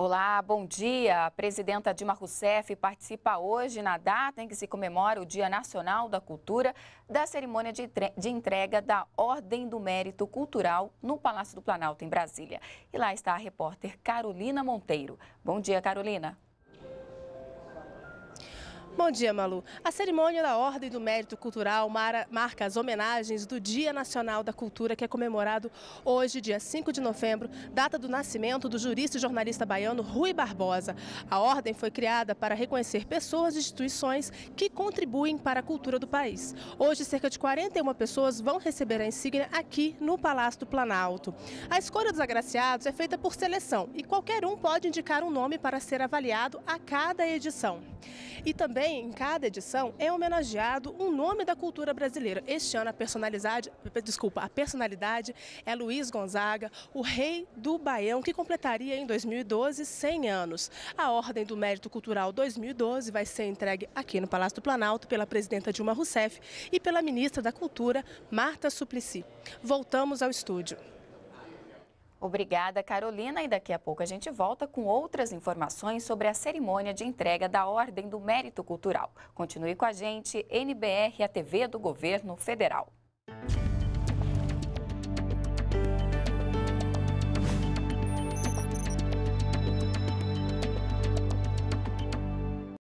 Olá, bom dia. A presidenta Dilma Rousseff participa hoje, na data em que se comemora o Dia Nacional da Cultura, da cerimônia de entrega da Ordem do Mérito Cultural no Palácio do Planalto, em Brasília. E lá está a repórter Carolina Monteiro. Bom dia, Carolina. Bom dia, Malu. A cerimônia da Ordem do Mérito Cultural marca as homenagens do Dia Nacional da Cultura, que é comemorado hoje, dia 5 de novembro, data do nascimento do jurista e jornalista baiano Rui Barbosa. A ordem foi criada para reconhecer pessoas e instituições que contribuem para a cultura do país. Hoje, cerca de 41 pessoas vão receber a insígnia aqui no Palácio do Planalto. A escolha dos agraciados é feita por seleção e qualquer um pode indicar um nome para ser avaliado a cada edição. E também em cada edição é homenageado um nome da cultura brasileira. Este ano a personalidade é Luiz Gonzaga, o rei do Baião, que completaria em 2012 100 anos. A Ordem do Mérito Cultural 2012 vai ser entregue aqui no Palácio do Planalto pela presidenta Dilma Rousseff e pela ministra da Cultura, Marta Suplicy. Voltamos ao estúdio. Obrigada, Carolina, e daqui a pouco a gente volta com outras informações sobre a cerimônia de entrega da Ordem do Mérito Cultural. Continue com a gente, NBR, a TV do Governo Federal.